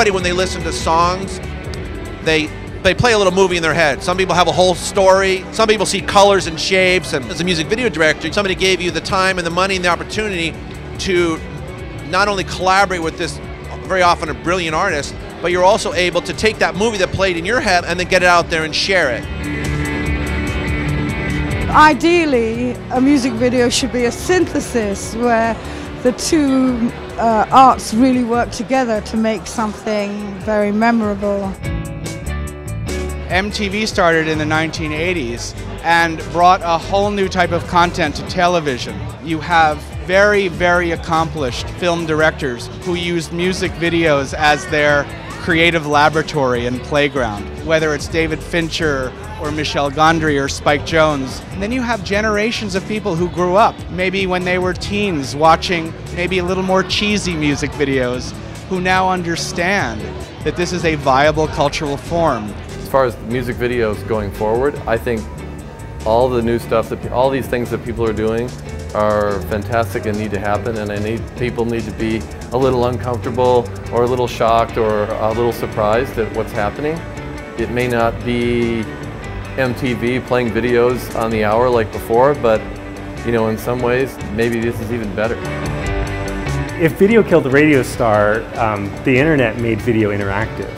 everybody, when they listen to songs, they play a little movie in their head. Some people have a whole story. Some people see colors and shapes. And as a music video director, somebody gave you the time and the money and the opportunity to not only collaborate with this very often a brilliant artist, but you're also able to take that movie that played in your head and then get it out there and share it. Ideally, a music video should be a synthesis where the two arts really work together to make something very memorable. MTV started in the 1980s and brought a whole new type of content to television. You have very, very accomplished film directors who used music videos as their creative laboratory and playground, whether it's David Fincher or Michel Gondry or Spike Jones. And then you have generations of people who grew up, maybe when they were teens, watching maybe a little more cheesy music videos, who now understand that this is a viable cultural form. As far as music videos going forward, I think all the new stuff, all these things that people are doing are fantastic and need to happen, and people need to be a little uncomfortable or a little shocked or a little surprised at what's happening. It may not be MTV playing videos on the hour like before, but you know, in some ways maybe this is even better. If video killed the radio star, the internet made video interactive.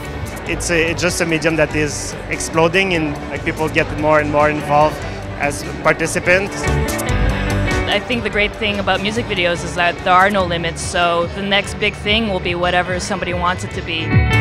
It's just a medium that is exploding, and like people get more and more involved as participants. I think the great thing about music videos is that there are no limits, so the next big thing will be whatever somebody wants it to be.